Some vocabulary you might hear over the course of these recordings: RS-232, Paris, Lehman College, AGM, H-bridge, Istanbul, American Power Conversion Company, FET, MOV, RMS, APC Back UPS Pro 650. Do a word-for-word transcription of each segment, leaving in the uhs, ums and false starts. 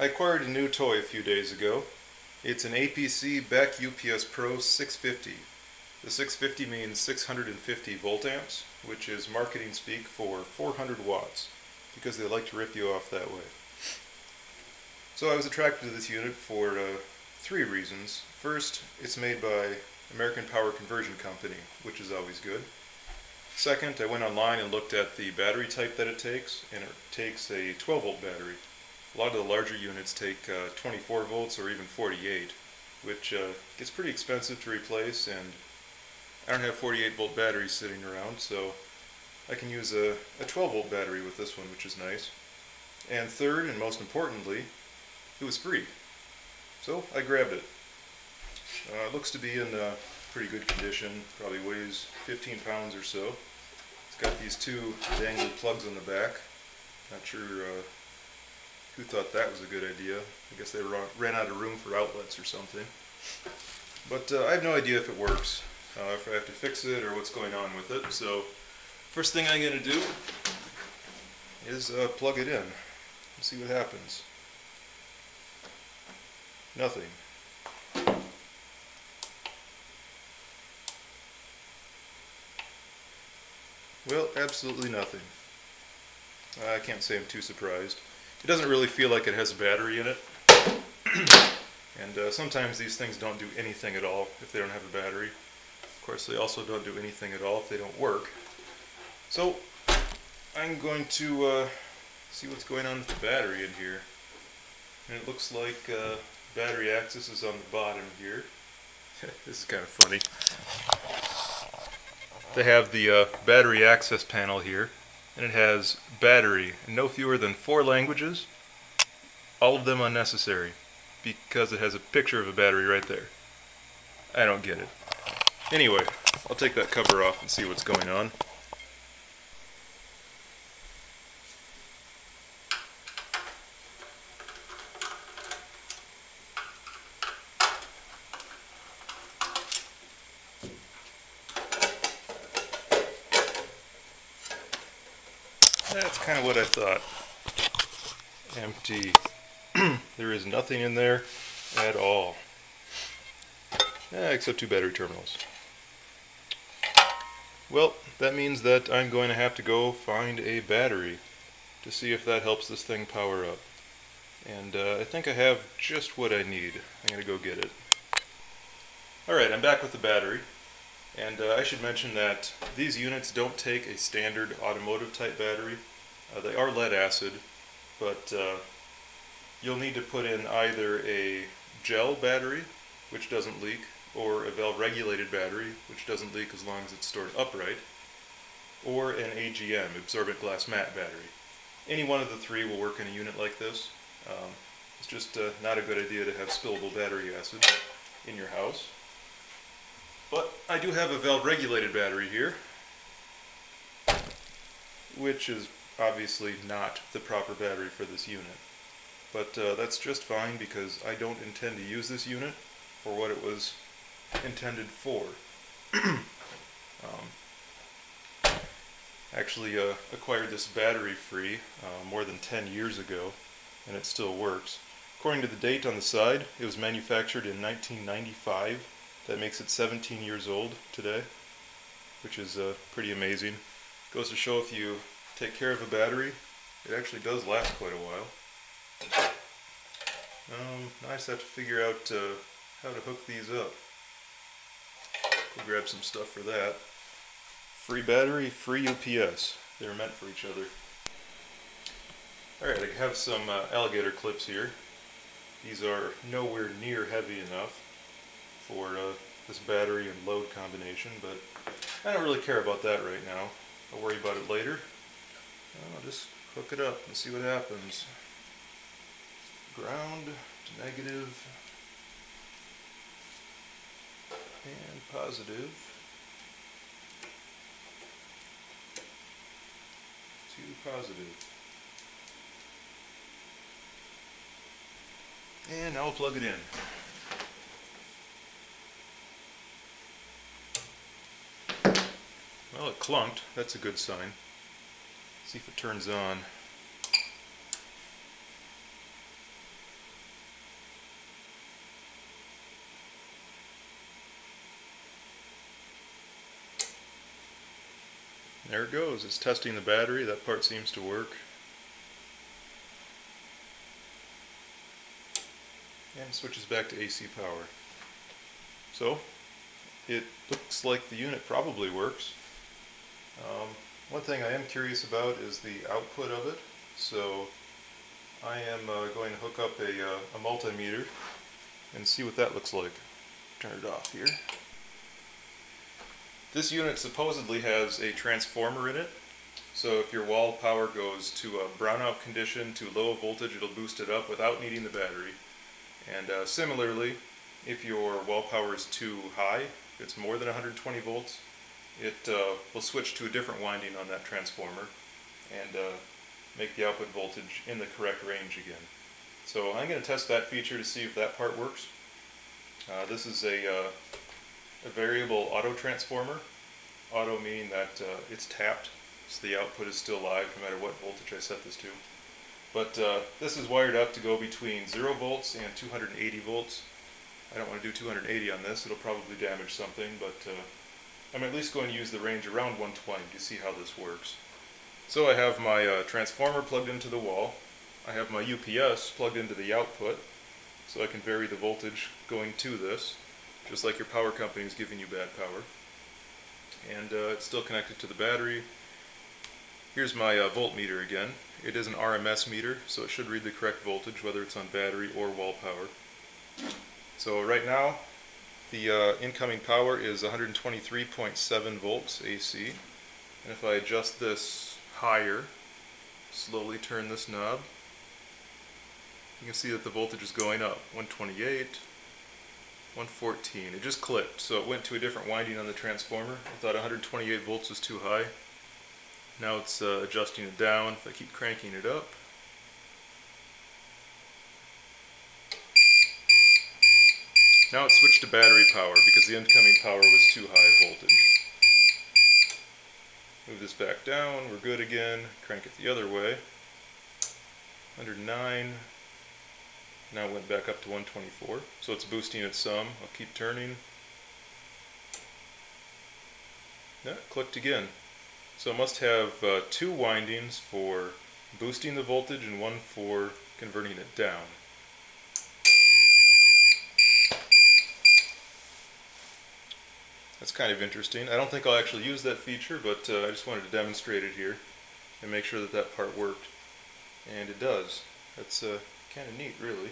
I acquired a new toy a few days ago. It's an A P C Back U P S Pro six fifty. The six fifty means six hundred fifty volt amps, which is marketing speak for four hundred watts, because they like to rip you off that way. So I was attracted to this unit for uh, three reasons. First, it's made by American Power Conversion Company, which is always good. Second, I went online and looked at the battery type that it takes, and it takes a twelve volt battery. A lot of the larger units take uh, twenty-four volts or even forty-eight, which uh, gets pretty expensive to replace, and I don't have forty-eight volt batteries sitting around, so I can use a, a twelve volt battery with this one, which is nice. And third, and most importantly, it was free, so I grabbed it. Uh, it looks to be in uh, pretty good condition, probably weighs fifteen pounds or so. It's got these two dangly plugs on the back. Not sure uh, who thought that was a good idea. I guess they ran out of room for outlets or something. But uh, I have no idea if it works, uh, if I have to fix it or what's going on with it. So first thing I'm going to do is uh, plug it in and see what happens. Nothing. Well, absolutely nothing. I can't say I'm too surprised. It doesn't really feel like it has a battery in it. And uh, sometimes these things don't do anything at all if they don't have a battery. Of course, they also don't do anything at all if they don't work. So I'm going to uh, see what's going on with the battery in here. And it looks like uh, battery axis is on the bottom here. This is kind of funny. They have the uh, battery access panel here, and it has battery in no fewer than four languages, all of them unnecessary, because it has a picture of a battery right there. I don't get it. Anyway, I'll take that cover off and see what's going on. That's kind of what I thought. Empty. There is nothing in there at all. Eh, except two battery terminals. Well, that means that I'm going to have to go find a battery to see if that helps this thing power up. And uh, I think I have just what I need. I'm going to go get it. Alright, I'm back with the battery. And uh, I should mention that these units don't take a standard automotive type battery. Uh, they are lead acid, but uh, you'll need to put in either a gel battery, which doesn't leak, or a valve regulated battery, which doesn't leak as long as it's stored upright, or an A G M, absorbent glass mat battery. Any one of the three will work in a unit like this. Um, it's just uh, not a good idea to have spillable battery acid in your house. But I do have a valve-regulated battery here, which is obviously not the proper battery for this unit. But uh, that's just fine because I don't intend to use this unit for what it was intended for. um, actually uh, acquired this battery free uh, more than ten years ago, and it still works. According to the date on the side, it was manufactured in nineteen ninety-five. That makes it seventeen years old today, which is uh, pretty amazing. Goes to show if you take care of a battery, it actually does last quite a while. Um, now I just have to figure out uh, how to hook these up. We'll grab some stuff for that. Free battery, free U P S. They're meant for each other. Alright, I have some uh, alligator clips here. These are nowhere near heavy enough for uh, this battery and load combination, but I don't really care about that right now. I'll worry about it later. I'll just hook it up and see what happens. Ground to negative and positive. To positive. And now we'll plug it in. Well, it clunked. That's a good sign. Let's see if it turns on. There it goes. It's testing the battery. That part seems to work. And switches back to A C power. So it looks like the unit probably works. Um, one thing I am curious about is the output of it. So I am uh, going to hook up a, uh, a multimeter and see what that looks like. Turn it off here. This unit supposedly has a transformer in it, so if your wall power goes to a brownout condition to low voltage, it'll boost it up without needing the battery. And uh, similarly, if your wall power is too high, if it's more than one hundred twenty volts, it uh, will switch to a different winding on that transformer and uh, make the output voltage in the correct range again. So I'm going to test that feature to see if that part works. Uh, this is a uh, A variable auto transformer. Auto meaning that uh, it's tapped, so the output is still live no matter what voltage I set this to. But uh, this is wired up to go between zero volts and two hundred eighty volts. I don't want to do two hundred eighty on this, it'll probably damage something, but uh, I'm at least going to use the range around one twenty to see how this works. So I have my uh, transformer plugged into the wall. I have my U P S plugged into the output, so I can vary the voltage going to this, just like your power company is giving you bad power. And uh, it's still connected to the battery. Here's my uh, voltmeter again. It is an R M S meter, so it should read the correct voltage, whether it's on battery or wall power. So right now, the uh, incoming power is one hundred twenty-three point seven volts A C. And if I adjust this higher, slowly turn this knob, you can see that the voltage is going up, one twenty-eight, one fourteen. It just clipped, so it went to a different winding on the transformer. I thought one hundred twenty-eight volts was too high. Now it's uh, adjusting it down. If I keep cranking it up, now it switched to battery power because the incoming power was too high voltage. Move this back down. We're good again. Crank it the other way. one hundred nine. Now it went back up to one twenty-four, so it's boosting it some. I'll keep turning. Yeah, clicked again. So it must have uh, two windings for boosting the voltage and one for converting it down. That's kind of interesting. I don't think I'll actually use that feature, but uh, I just wanted to demonstrate it here and make sure that that part worked. And it does. That's uh, kind of neat, really.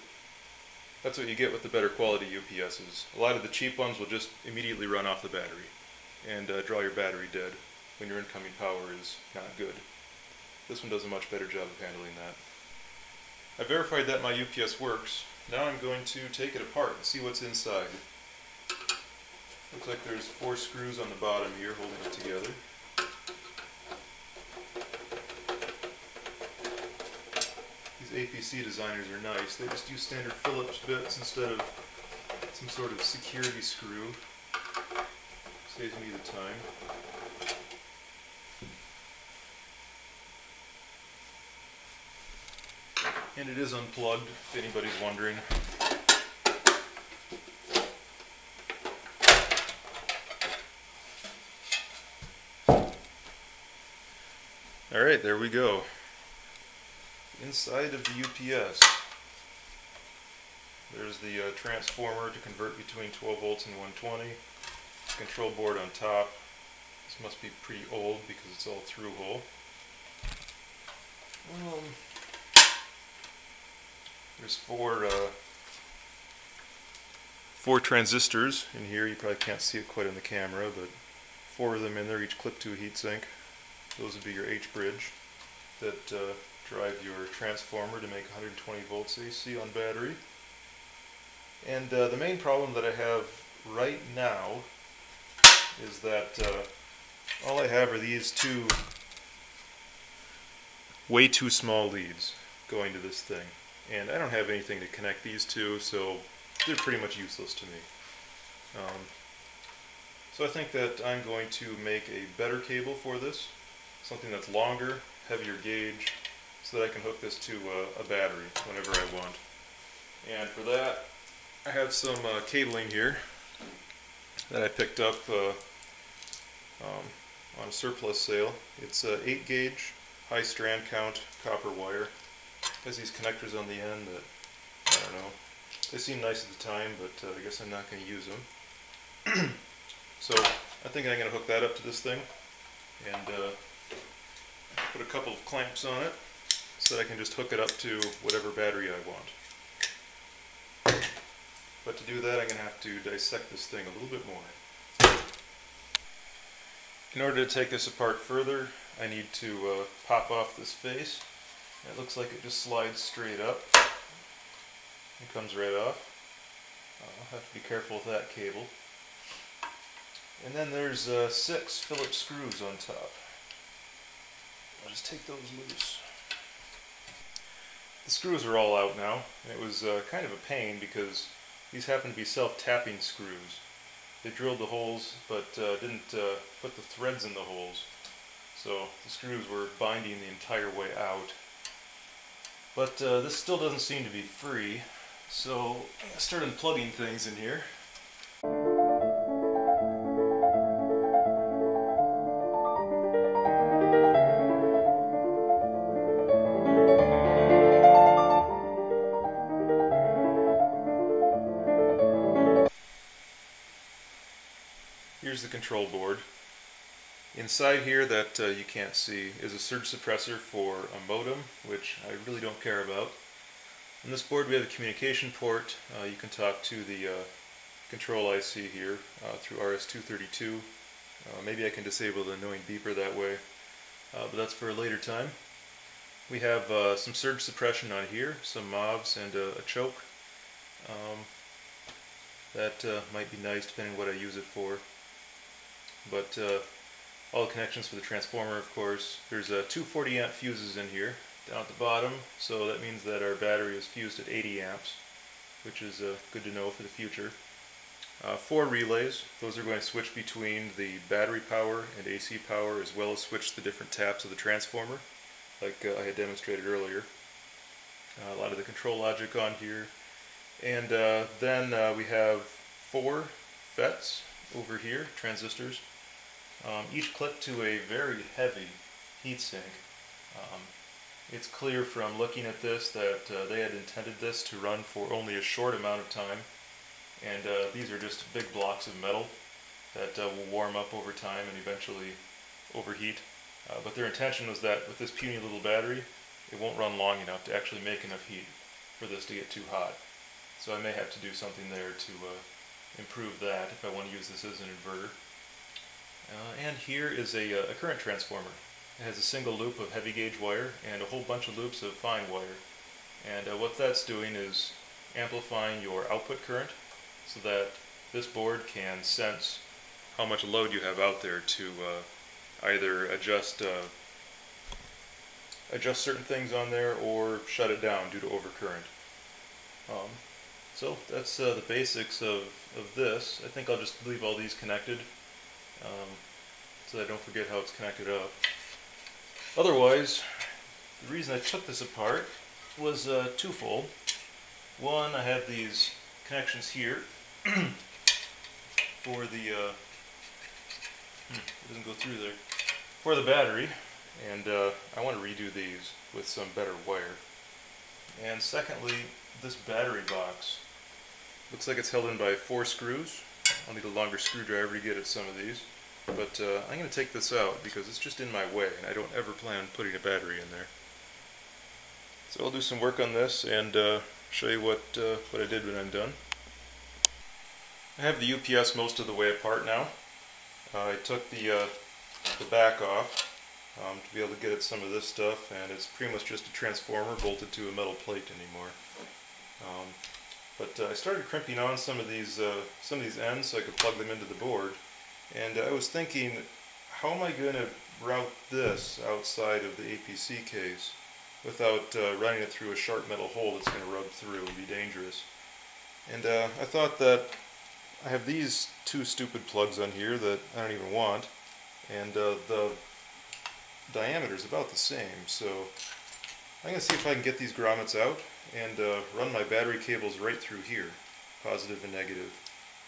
That's what you get with the better quality U P Ss. A lot of the cheap ones will just immediately run off the battery and uh, draw your battery dead when your incoming power is not good. This one does a much better job of handling that. I verified that my U P S works. Now I'm going to take it apart and see what's inside. Looks like there's four screws on the bottom here holding it together. A P C designers are nice. They just use standard Phillips bits instead of some sort of security screw. Saves me the time. And it is unplugged, if anybody's wondering. Alright, there we go. Inside of the U P S, there's the uh, transformer to convert between twelve volts and one twenty, the control board on top. This must be pretty old because it's all through hole. Um, there's four, uh, four transistors in here. You probably can't see it quite on the camera, but four of them in there, each clipped to a heatsink. Those would be your H-bridge that uh, drive your transformer to make one hundred twenty volts A C on battery. And uh, the main problem that I have right now is that uh, all I have are these two way too small leads going to this thing. And I don't have anything to connect these to, so they're pretty much useless to me. Um, so I think that I'm going to make a better cable for this, something that's longer, heavier gauge, so that I can hook this to uh, a battery whenever I want. And for that, I have some uh, cabling here that I picked up uh, um, on a surplus sale. It's a eight gauge, high strand count copper wire. Has these connectors on the end that, I don't know, they seem nice at the time, but uh, I guess I'm not going to use them. So I think I'm going to hook that up to this thing and uh, put a couple of clamps on it so that I can just hook it up to whatever battery I want. But to do that, I'm going to have to dissect this thing a little bit more. In order to take this apart further, I need to uh, pop off this face. It looks like it just slides straight up and comes right off. I'll have to be careful with that cable. And then there's uh, six Phillips screws on top. I'll just take those loose. The screws are all out now, and it was uh, kind of a pain because these happen to be self-tapping screws. They drilled the holes but uh, didn't uh, put the threads in the holes, so the screws were binding the entire way out. But uh, this still doesn't seem to be free, so I started unplugging things in here. Here's the control board. Inside here that uh, you can't see is a surge suppressor for a modem, which I really don't care about. On this board we have a communication port. Uh, you can talk to the uh, control I C here uh, through R S two thirty-two. Uh, maybe I can disable the annoying beeper that way, uh, but that's for a later time. We have uh, some surge suppression on here, some M O Vs and a, a choke. Um, that uh, might be nice depending on what I use it for. But uh, all the connections for the transformer, of course. There's uh, two forty amp fuses in here down at the bottom, so that means that our battery is fused at eighty amps, which is uh, good to know for the future. Uh, four relays. Those are going to switch between the battery power and A C power, as well as switch the different taps of the transformer, like uh, I had demonstrated earlier. Uh, a lot of the control logic on here. And uh, then uh, we have four F E Ts over here, transistors, um, each clipped to a very heavy heatsink. Um, it's clear from looking at this that uh, they had intended this to run for only a short amount of time, and uh, these are just big blocks of metal that uh, will warm up over time and eventually overheat. Uh, but their intention was that with this puny little battery, it won't run long enough to actually make enough heat for this to get too hot. So I may have to do something there to uh, improve that if I want to use this as an inverter. Uh, and here is a, a current transformer. It has a single loop of heavy gauge wire and a whole bunch of loops of fine wire. And uh, what that's doing is amplifying your output current so that this board can sense how much load you have out there to uh, either adjust, uh, adjust certain things on there or shut it down due to overcurrent. Um, So that's uh, the basics of, of this. I think I'll just leave all these connected um, so that I don't forget how it's connected up. Otherwise, the reason I took this apart was uh, twofold. One, I have these connections here for the, uh, hmm, it doesn't go through there, for the battery, and uh, I want to redo these with some better wire. And secondly, this battery box. Looks like it's held in by four screws. I'll need a longer screwdriver to get at some of these. But uh, I'm going to take this out because it's just in my way and I don't ever plan on putting a battery in there. So I'll do some work on this and uh, show you what, uh, what I did when I'm done. I have the U P S most of the way apart now. Uh, I took the, uh, the back off um, to be able to get at some of this stuff, and it's pretty much just a transformer bolted to a metal plate anymore. Um, but uh, I started crimping on some of these uh, some of these ends so I could plug them into the board, and uh, I was thinking, how am I going to route this outside of the A P C case without uh, running it through a sharp metal hole that's going to rub through and be dangerous? And uh, I thought that I have these two stupid plugs on here that I don't even want, and uh, the diameter is about the same, so I'm going to see if I can get these grommets out and uh, run my battery cables right through here, positive and negative,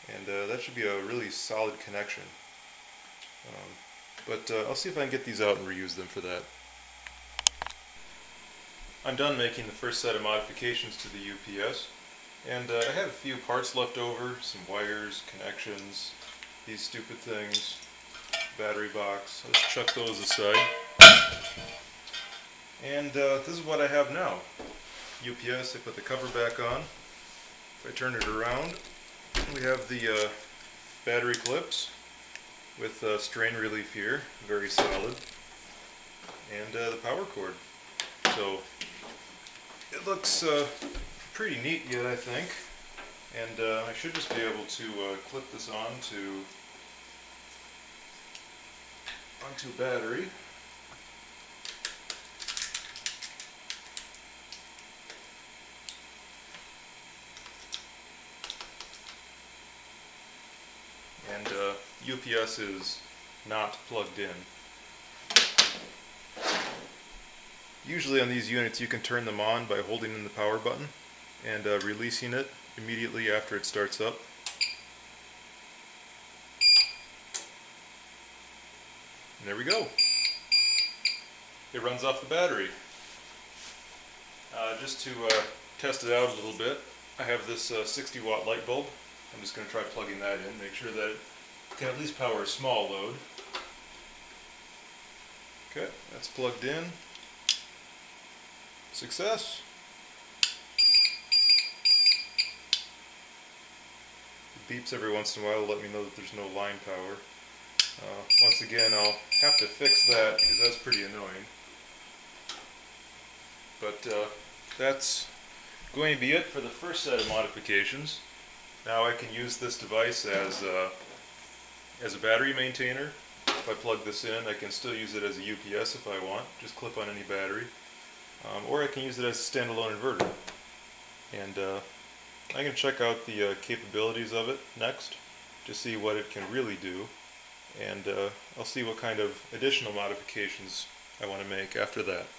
and uh, that should be a really solid connection. Um, But uh, I'll see if I can get these out and reuse them for that. I'm done making the first set of modifications to the U P S, and uh, I have a few parts left over, some wires, connections, these stupid things, battery box. I'll just chuck those aside. And uh, this is what I have now. U P S, I put the cover back on. If I turn it around, we have the uh, battery clips with uh, strain relief here, very solid, and uh, the power cord. So it looks uh, pretty neat yet, I think, and uh, I should just be able to uh, clip this on to onto battery. And uh, U P S is not plugged in. Usually on these units you can turn them on by holding in the power button and uh, releasing it immediately after it starts up. And there we go. It runs off the battery. Uh, just to uh, test it out a little bit, I have this uh, sixty watt light bulb. I'm just going to try plugging that in, make sure that it can at least power a small load. Okay, that's plugged in. Success. It beeps every once in a while to let me know that there's no line power. Uh, once again, I'll have to fix that because that's pretty annoying. But uh, that's going to be it for the first set of modifications. Now I can use this device as a, as a battery maintainer. If I plug this in, I can still use it as a U P S if I want. Just clip on any battery. Um, or I can use it as a standalone inverter. And uh, I can check out the uh, capabilities of it next to see what it can really do. And uh, I'll see what kind of additional modifications I want to make after that.